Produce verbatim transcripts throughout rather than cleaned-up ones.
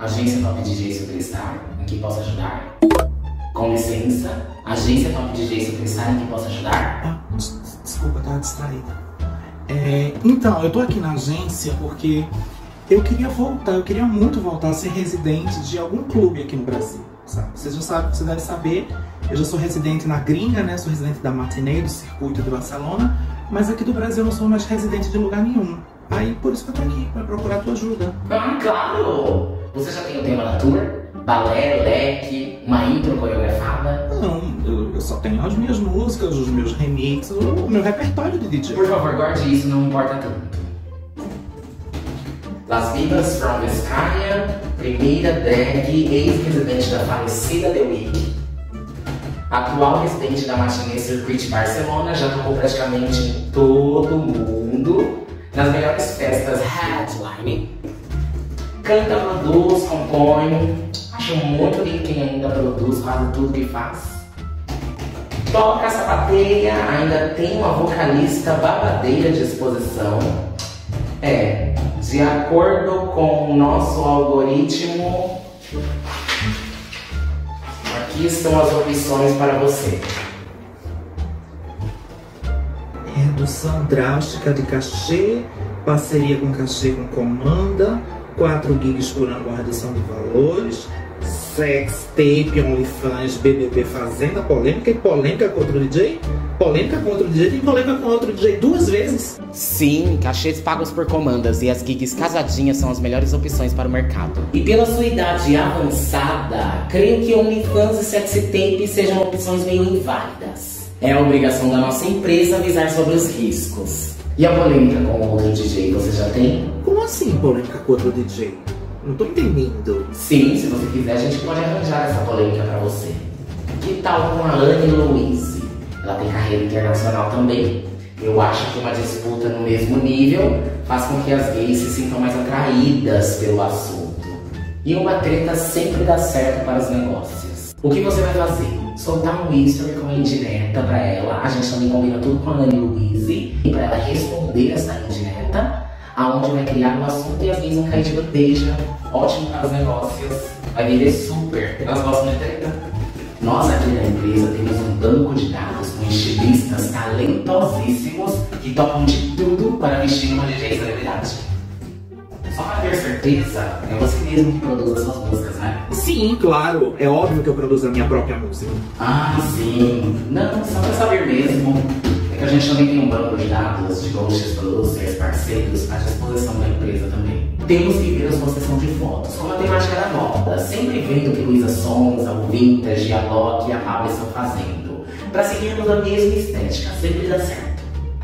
Agência Top D J Superstar, em que posso ajudar? Com licença, Agência Top D J Superstar, em que posso ajudar? Ah, desculpa, tava distraída. É, então, eu tô aqui na agência porque eu queria voltar, eu queria muito voltar a ser residente de algum clube aqui no Brasil, sabe? Vocês já sabem, vocês devem saber, eu já sou residente na gringa, né? Sou residente da Matinée, do Circuito de Barcelona, mas aqui do Brasil eu não sou mais residente de lugar nenhum. Aí, por isso que eu tô aqui, pra procurar a tua ajuda. Ah, claro! Você já tem o tema da tour? Balé, leque, uma intro coreografada? Não, eu, eu só tenho as minhas músicas, os meus remixes, o meu repertório de D J. Por favor, guarde isso, não importa tanto. Las Bibas From Vizcaya, primeira drag, ex-residente da falecida The Week. Atual residente da Matinée Circuit Barcelona, já tocou praticamente em todo mundo. Nas melhores festas headline. Canta, produz, compõe. Acho muito lindo quem ainda produz quase tudo que faz. Toca, sapateia, ainda tem uma vocalista babadeira de exposição. É, de acordo com o nosso algoritmo, aqui estão as opções para você. Redução drástica de cachê, parceria com cachê com comanda, quatro gigs por ano com redução de valores, sex tape, OnlyFans, B B B Fazenda, polêmica e polêmica contra o D J, polêmica contra o D J e polêmica contra o D J duas vezes. Sim, cachês pagos por comandas e as gigs casadinhas são as melhores opções para o mercado. E pela sua idade avançada, creio que OnlyFans e sex tape sejam opções meio inválidas. É a obrigação da nossa empresa avisar sobre os riscos. E a polêmica com outro D J você já tem? Como assim polêmica com outro D J? Não tô entendendo. Sim, se você quiser a gente pode arranjar essa polêmica pra você. Que tal com a Anne Louise? Ela tem carreira internacional também. Eu acho que uma disputa no mesmo nível faz com que as gays se sintam mais atraídas pelo assunto. E uma treta sempre dá certo para os negócios. O que você vai fazer? Soltar um history com a indireta pra ela, a gente também combina tudo com a Nani Louise, e pra ela responder essa indireta, aonde vai criar um assunto e as gays vão cair de bandeja. Ótimo para os negócios, vai vender super, elas gostam da indireta. Nós aqui na empresa temos um banco de dados com estilistas talentosíssimos que topam de tudo para vestir uma D J celebridade. Só pra ter certeza, é você mesmo que produz as suas músicas, né? Sim, claro. É óbvio que eu produzo a minha própria música. Ah, sim. Não, só pra saber mesmo. É que a gente também tem um banco de dados de coaches, producers, parceiros à disposição da empresa também. Temos que ver a sua sessão de fotos, como a temática da moda. Sempre vendo o que Luísa Sonza, o Vintage, a Lóquia e a Ráblia estão fazendo. Pra seguirmos a mesma estética, sempre dá certo.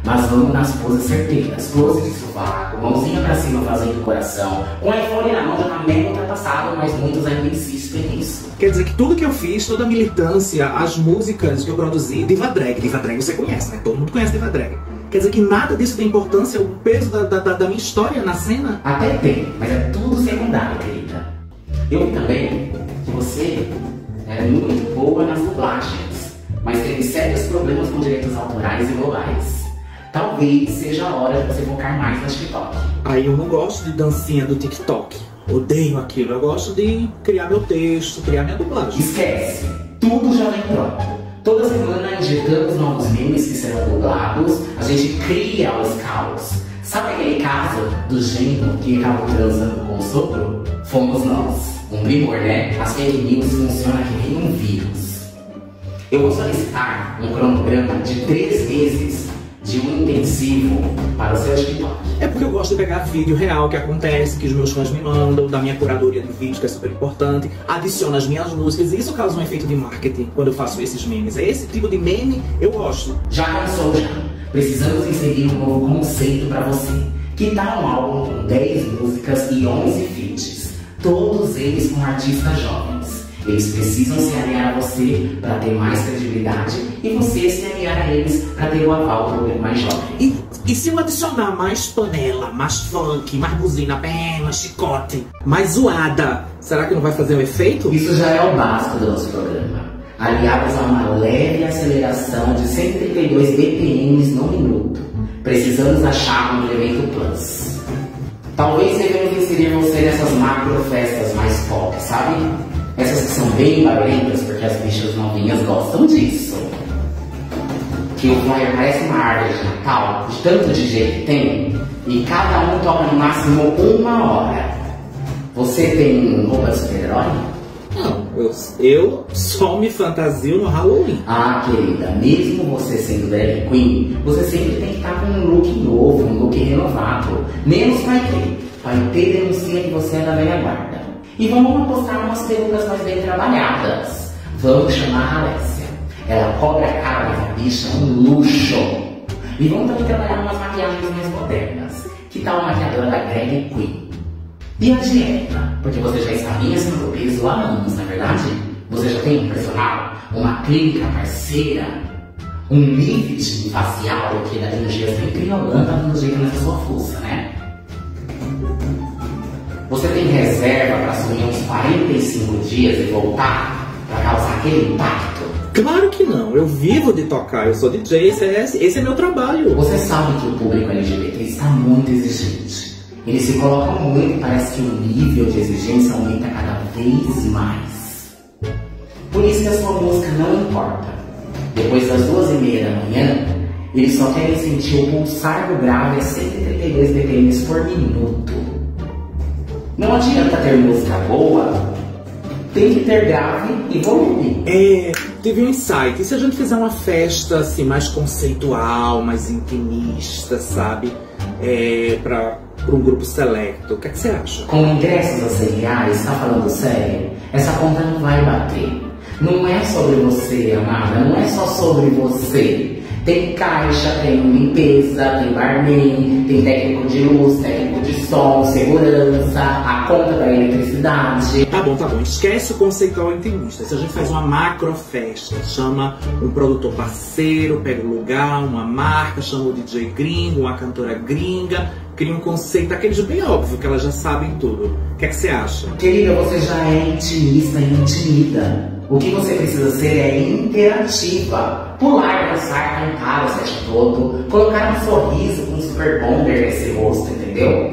Mas vamos nas poses certeiras, pose de sovaco, mãozinha pra cima fazendo coração, com o iPhone na mão já tá mega ultrapassado, mas muitos ainda insistem nisso. Quer dizer que tudo que eu fiz, toda a militância, as músicas que eu produzi, diva drag, diva drag você conhece, né? Todo mundo conhece diva drag. Quer dizer que nada disso tem importância, o peso da, da, da minha história na cena? Até tem, mas é tudo secundário, querida. Eu também, que você era muito boa nas dublagens, mas teve sérios problemas com direitos autorais e vogais. Talvez seja a hora de você focar mais no TikTok. Aí eu não gosto de dancinha do TikTok. Odeio aquilo. Eu gosto de criar meu texto, criar minha dublagem. Esquece! Tudo já vem pronto. Toda semana injetamos novos memes que serão dublados. A gente cria os caos. Sabe aquele caso do gênio que acabou transando com o sopro? Fomos nós. Um primor, né? As fake news funcionam que nem um vírus. Eu vou solicitar um cronograma de três meses de um intensivo para o seu TikTok. É porque eu gosto de pegar vídeo real que acontece, que os meus fãs me mandam, da minha curadoria de vídeo, que é super importante, adiciono as minhas músicas, e isso causa um efeito de marketing quando eu faço esses memes. É esse tipo de meme eu gosto. Já cansou já. Precisamos inserir um novo conceito para você. Que tal um álbum com dez músicas e onze feats? Todos eles com artistas jovens. Eles precisam se aliar a você para ter mais credibilidade e você se aliar a eles para ter o aval do público mais jovem. E, e se eu adicionar mais panela, mais funk, mais buzina, mais chicote, mais zoada, será que não vai fazer um efeito? Isso já é o básico do nosso programa. Aliados a uma leve aceleração de cento e trinta e dois B P Ms no minuto, precisamos achar um elemento plus. Talvez eventos seriam ser essas macro festas mais pop, sabe? Essas que são bem barulhentas, porque as bichas novinhas gostam disso. Que o flyer parece uma árvore de Natal, de tanto D J que tem, e cada um toca no máximo uma hora. Você tem roupa de super-herói? Não, eu, eu só me fantasio no Halloween. Ah, querida, mesmo você sendo drag queen, você sempre tem que estar com um look novo, um look renovado. Menos vai ter. Vai ter denuncia que você é da velha guarda. E vamos apostar umas perucas mais bem trabalhadas. Vamos chamar a Alessia. Ela cobra a cara da bicha um luxo. E vamos também trabalhar umas maquiagens mais modernas. Que tal a maquiadora da drag queen? E a dieta? Porque você já está bem acima do peso há anos, na verdade? Você já tem um personal, uma clínica parceira, um lifting facial, porque daqui uns dias tem criolando, daqui uns dias nessa sua força, né? Você tem reserva para assumir uns quarenta e cinco dias e voltar para causar aquele impacto? Claro que não, eu vivo de tocar, eu sou D J, esse é, esse é meu trabalho. Você sabe que o público L G B T está muito exigente. Eles se colocam muito e parece que o nível de exigência aumenta cada vez mais. Por isso que a sua música não importa. Depois das duas e meia da manhã, eles só querem sentir o pulsar do grave a cento e trinta e dois B P Ms por minuto. Não adianta ter música boa, tem que ter grave e volume. É, teve um insight. E se a gente fizer uma festa assim, mais conceitual, mais intimista, sabe? É, pra, pra um grupo selecto. O que é que você acha? Com ingressos auxiliares, tá falando sério? Essa conta não vai bater. Não é sobre você, amada. Não é só sobre você. Tem caixa, tem limpeza, tem barman, tem técnico de luz, técnico de som, segurança, a conta da eletricidade. Tá bom, tá bom. Esquece o conceitual intimista. Se a gente faz uma macro festa, chama um produtor parceiro, pega o lugar, uma marca, chama o D J gringo, uma cantora gringa, cria um conceito daqueles bem óbvio, que elas já sabem tudo. O que é que você acha? Querida, você já é intimista e intimida. O que você precisa ser é interativa. Pular, dançar, cantar o set todo, colocar um sorriso com um super bonder nesse rosto, entendeu?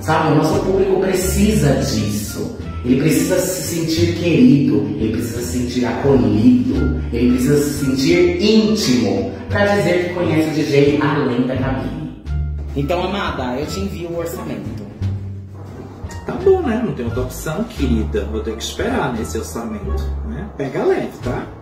Sabe, o nosso público precisa disso. Ele precisa se sentir querido, ele precisa se sentir acolhido, ele precisa se sentir íntimo pra dizer que conhece o D J além da cabine. Então, amada, eu te envio o orçamento. Tá bom, né? Não tem outra opção, querida. Vou ter que esperar nesse orçamento, né? Pega leve, tá?